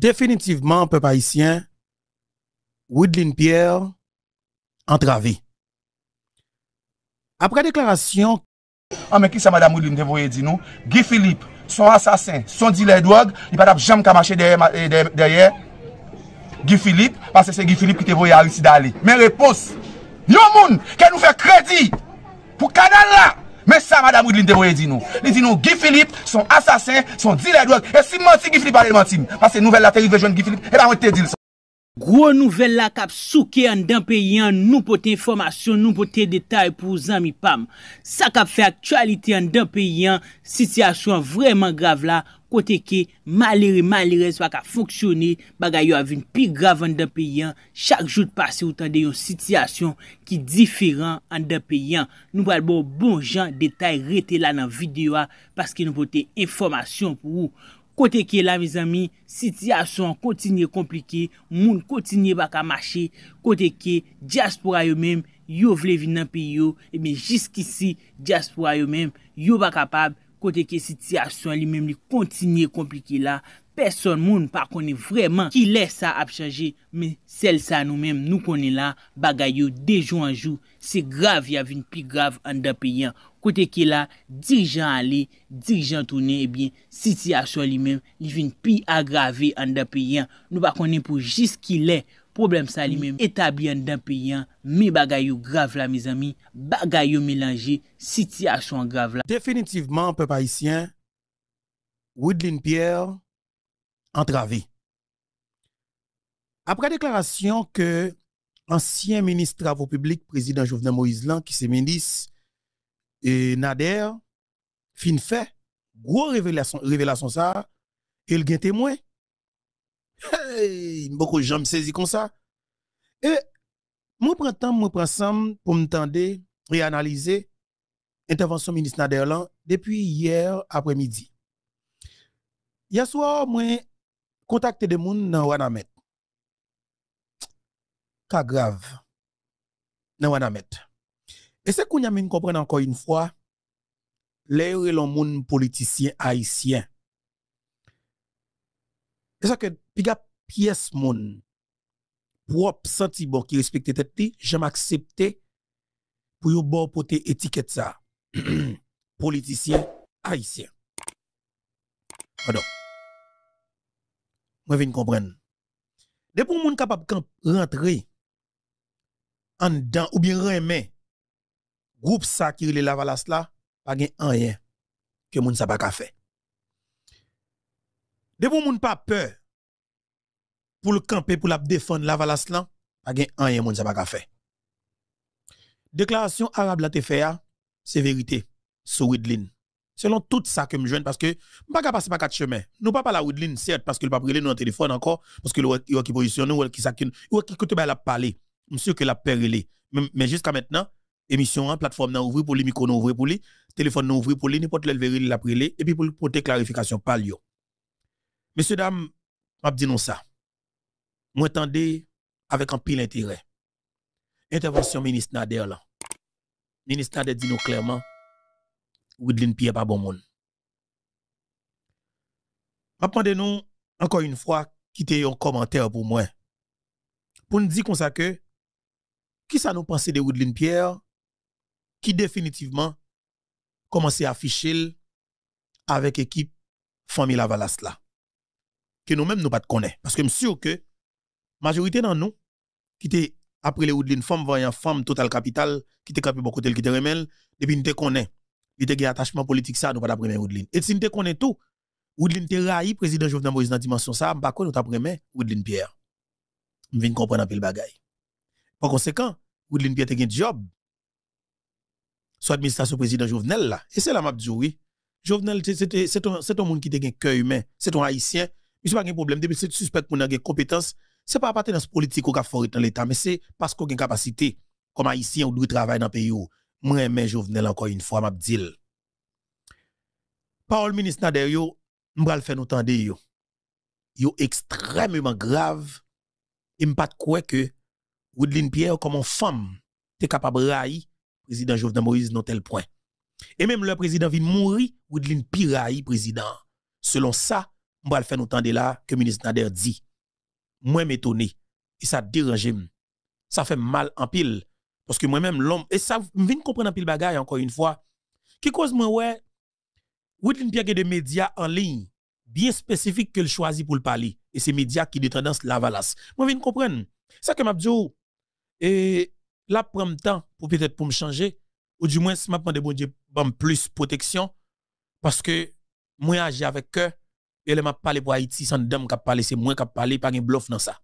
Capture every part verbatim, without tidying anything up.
définitivement, peuple haïtien, Woodlin Pierre entravé. Après déclaration... Ah mais qui ça madame Woodlin te voyez dit nous? Guy Philippe, son assassin, son dealer de drogue, il va jamais marcher derrière, derrière Guy Philippe, parce que c'est Guy Philippe qui te voyait à Haïti d'aller. Mais réponse, yon moun, qu'elle nous fait crédit pour canal là. Mais ça madame Woodlin te voyez dit nous. Il dit nous, Guy Philippe, son assassin, son dealer de drogue, et si menti Guy Philippe allait mentir, parce que nouvelle la terrible jeune Guy Philippe, et bien on te dit ça. Gros nouvelle la cap souké en d'un pays en nous pote information, nous pote détail pour zami pam. Ça cap fait actualité en d'un pays en situation vraiment grave là, côté que malheureux malheureux soit cap fonctionner, bagay yo avin pi grave en d'un pays en chaque jour de passé autant de yon situation qui différent en d'un pays en. Nous pral bon bon gens détail rete là dans vidéo parce que nous pote information pour vous. Côté que là mes amis, situation continue compliquée, monde continue pas à marcher, côté que diaspora eux même, yo vle vinn dans pays yo et bien jusqu'ici diaspora eux même, yo pas capable, côté que situation lui même li continue compliquée là, personne monde pas connaît vraiment qui laisse ça à changer, mais celle ça nous même nous connaît là, bagay yo de jour en jour, c'est grave, y a une plus grave en dans pays. Côté qui là, dirigeant aller, dirigeant tourner, eh bien, situation lui-même, il vient plus aggravé en d'un pays. Nous pas connaît pour jusqu'il est, problème ça lui-même, établi en d'un pays, mais bagayou grave là, mes amis, bagayou mélangé, situation grave là. Définitivement, peuple haïtien, Woodlin Pierre entravé. Après déclaration que ancien ministre travaux publics, président Jovenel Moïse, qui s'est ministre, et Nader, fin fait, gros révélation, révélation ça, et le gain témoin. Hey, beaucoup de gens me saisissent comme ça. Et, moi, prends temps, moi, prends ensemble pour m'entendre et analyser intervention ministre Nader là, depuis hier après-midi. Hier soir, moi, contacté des gens dans Wanamet. Cas grave. Dans Wanamet. Et c'est qu'on y comprend encore une fois, les gens politiciens haïtiens. Et ça que, piga pièce moun, propre sentiment qui respecte tête li, j'aime accepter pour yon bon pote étiquette ça. Politicien haïtien. Pardon. Moi vin comprendre. De pour moun capable rentrer en dedans ou bien remet groupe ça qui relève la valasse là, pas gen rien que moun sa pa ka fait. De bon moun pas peur pour le camper pour la défendre la valasse là, pas gen rien moun sa pa ka fait. Déclaration arabe la te fait c'est vérité sur Woodlin. Selon tout ça que me joigne parce que m'pa ka passer par quatre chemins. Nous pas parler Woodlin certes parce que le pas prélé nous en téléphone encore parce que le qui position nous qui ça qui côté ba la parler. Monsieur que la perrelé mais jusqu'à maintenant émission, plateforme nan ouvri pour li, micro nan ouvri pour li, téléphone nan ouvri pour li, n'importe lel veril la prélé, et puis pour pour te clarification pal yo. Messieurs dames, m'a dit non ça. Moi tendez avec un pile intérêt. Intervention ministre Nader là. Ministre Nader dit nous clairement Woodlin Pierre pas bon monde. M'a pande nous encore une fois quitter un commentaire pour moi. Pour nous dire comme ça que qui ça nous pense de Woodlin Pierre qui définitivement commençait à afficher avec équipe famille Lavalas là que nous-mêmes nous pas connaît parce que je suis sûr que majorité dans nous qui était après les Woodlin femme voyant femme total capital qui était capable beaucoup tel qui était remel depuis nous te connaît il était attachement politique ça nous pas d'après Woodlin et si nous te connaît tout Woodlin te raï président Jovenel Moïse dans dimension ça pas connait nous après Woodlin Pierre me vinn comprendre pile bagaille par conséquent Woodlin Pierre te gen job soit administration président Jovenel là et c'est là m'a dit oui Jovenel c'est c'est un c'est un monde qui te gen cœur humain c'est un haïtien il pas gen problème depuis c'est suspect qu'on a gen compétence c'est pas appartenance politique ou ka fort dans l'état mais c'est parce qu'on gen capacité comme haïtien ou doit travailler dans pays ou moi mais Jovenel encore une fois m'a dit parole ministre Nader yo m'bra le faire nous tendre yo yo extrêmement grave et m'pas croire que Woodlin Pierre comme une femme t'es capable railler président Jovenel Moïse non tel point. Et même le président vient mourir, Woodlin Pierre railler président. Selon ça, on va faire nous tendre là que ministre Nader dit. Moi m'étonné et ça dérange moi. Ça fait mal en pile parce que moi-même l'homme et ça vient comprendre en pile bagaille encore une fois. Qui cause moi ouais Woodlin Pierre de médias en ligne bien spécifique que le choisi pour le parler et ces médias qui de tendance la valasse. Moi viens comprendre. Ça que m'a dit et là prend temps pour peut-être pour me changer ou du moins si m'a demandé bon Dieu bon plus protection parce que moi agir avec cœur et les m'a parlé pour Haïti sans dame qui parler c'est moi qui parler pas un bluff dans ça.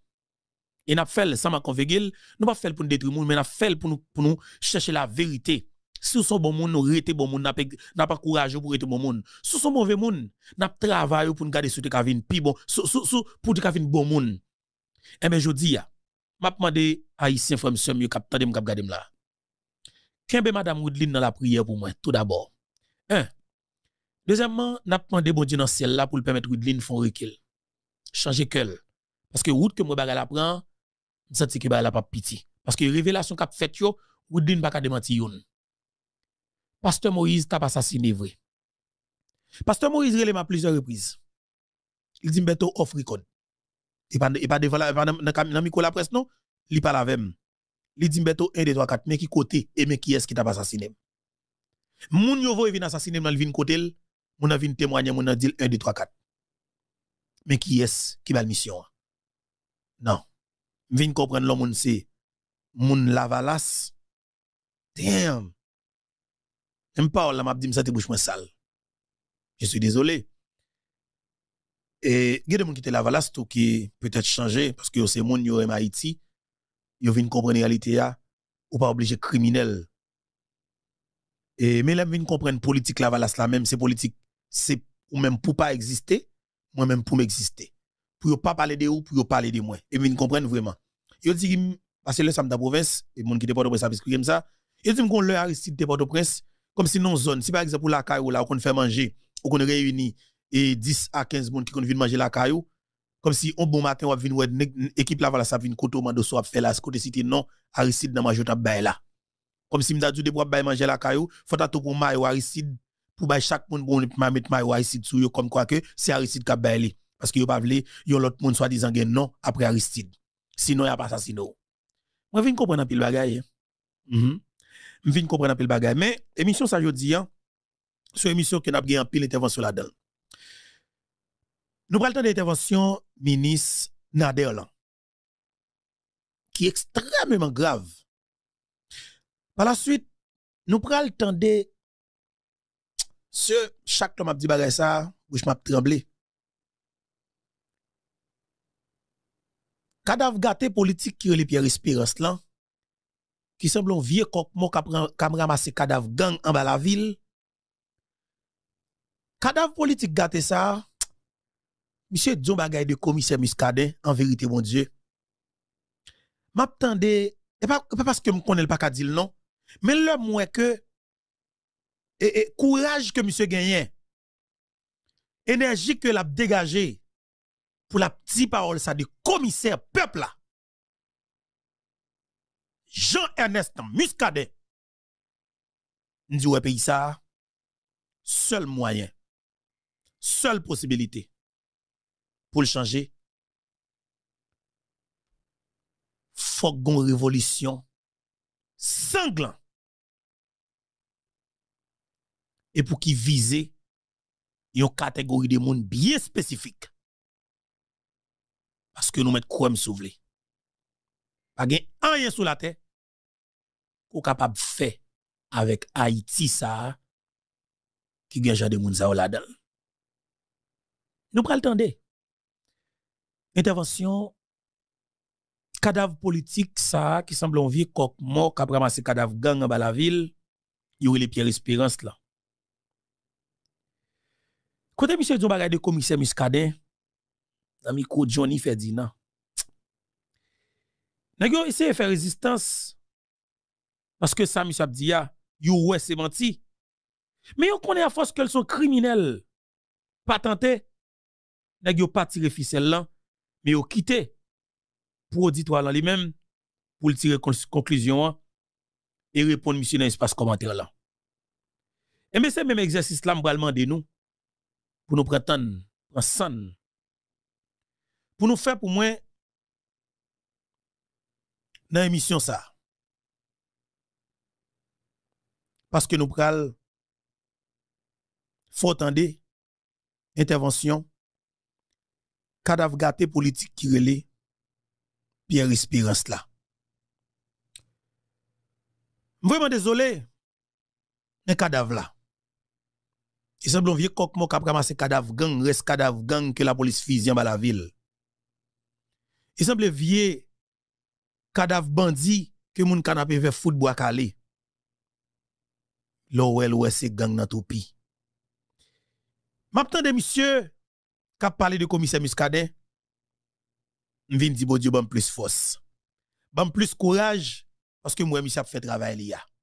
Et n'a fait ça m'a convégué, nous pas fait pour nous détruire mais n'a fait pour nous pour nous chercher la vérité. Si son bon monde nous rete bon monde n'a pas courage pour rete bon monde. Si son mauvais monde n'a travaillé pour nous garder sur te kavin pi bon pour te kavin bon monde. Et ben jodi a m'a demandé haïtien frère monsieur mieux cap tande m cap garder m là. Kembe madame Woodlin dans la prière pour moi tout d'abord. un Deuxièmement, n'a demandé bon Dieu dans ciel là pour le permettre Woodlin font recul. Changer cœur parce que route que moi baga la prend, me senti que baga la pas pitié parce que révélation qu'a fait yo Woodlin pas ka démenti yon. Pasteur Moïse t'a assassiné vrai. Pasteur Moïse relé m'a plusieurs reprises. Il dit m'beto off record. Et pas et pas devant la dans micro la presse non, il pas la même. Il dit m'beto un deux trois quatre mais qui côté et mais qui est-ce qui t'a assassiné? Moun yo voye vinn assassiné dans le vinn côté, moun a vinn témoigner, moun a dit un deux trois quatre. Mais qui est-ce qui va la mission? Non. Vinn comprendre l'homme c'est moun lavalas. Damn. Même pas la m'a dit me senti bouche moins sale. Je suis désolé. Et gade moun qui te lavalas tout qui peut-être changer parce que c'est moun yo en Haïti, yo vinn comprendre réalité a ou pas obligé criminel. Et mais là vient comprendre politique la valasse la même c'est politique c'est ou même pour pas exister moi même pour m'exister pour pas parler de ou pour parler de moi et vient comprendre vraiment il dit parce que le samedi province et monde qui déport de ça parce que comme ça il dit qu'on leur Aristide déport de presse comme si non zone si par exemple la caillou là on fait manger on qu'on réunit et dix à quinze monde qui qu'on viennent manger la caillou comme si on bon matin on va venir équipe la valasse ça vient côté mando so faire la côté cité non Aristide dans majorité bail là. Comme si m'da djou de pou bay manger la caillou, faut ta tou pou mayo Aristide pour bay chaque monde bon m'a mettre mayo Aristide sou yo comme quoi que c'est Aristide qui bay li parce que yo pa vle yo l'autre monde soit disant gen non après Aristide. Sinon y a pas assassino. Moi vinn comprendre en pile bagaille. Mhm. M vinn comprendre en pile bagaille mais émission ça jodi an sur émission que n'a gen en pile intervention là-dedans. Nous pral tande intervention ministre Nader lan qui extrêmement grave. Par la suite, nous pral tende ce chaque homme a dit bagay ça, bouche m'a tremblé. Cadavre gâté politique qui relève Pierre Espérance là, qui semble un vieux coq mort qui a ramassé cadavre gang en bas la ville. Cadavre politique gâté ça, monsieur Dion bagay de commissaire Muscadet, en vérité mon Dieu. M'a tende et pas pa parce que me connais pas Kadil non. Mais le moins que et, et courage que monsieur gagne, énergie que l'a dégagé pour la petite parole ça de commissaire peuple là. Jean-Ernest Muscadet. Nous ouais pays ça seul moyen, seule possibilité pour le changer. Faut qu'on révolution sanglant et pour qui viser une catégorie de monde bien spécifique parce que nous mettons quoi me souveler pas gain rien sur la terre qu'on capable faire avec Haïti ça qui gagne genre de monde ça là-dedans nous pral tande intervention cadavre politique ça qui semble un vieux coq mort qui a ramassé cadavre gang en bas la ville il y aurait les Pierre Espérance là côté monsieur Dion bagay de commissaire Muscadet ami ko Johnny Ferdinand n'a yo essayer faire résistance parce que ça monsieur Abdia yo ouais c'est menti mais on connaît à force qu'elles sont criminels pas tenté n'a yo pas tiré ficelle là mais yo quitté pour auditoire là lui-même pour tirer conclusion et répondre monsieur dans espace commentaire là. Et mais c'est même exercice là m'bral mandé nous pour nous prétendre prendre pour nous faire pour moi dans l'émission ça. Parce que nous pral faut entendre intervention cadavre gâté politique qui relève Pierre Espérance là. Vraiment désolé un cadavre là. Il semble un vieux coq mort qui a ramassé cadavre gang, reste cadavre gang que la police physique dans la ville. Il semble un vieux cadavre bandit que moun canapé vers football calé. L'ouel ouel c'est gang nan topi. M'attendais monsieur qui a parlé de commissaire Muscadet. M'vin di bon Dieu ban plus force. Ban plus courage parce que moi monsieur a fait travail là.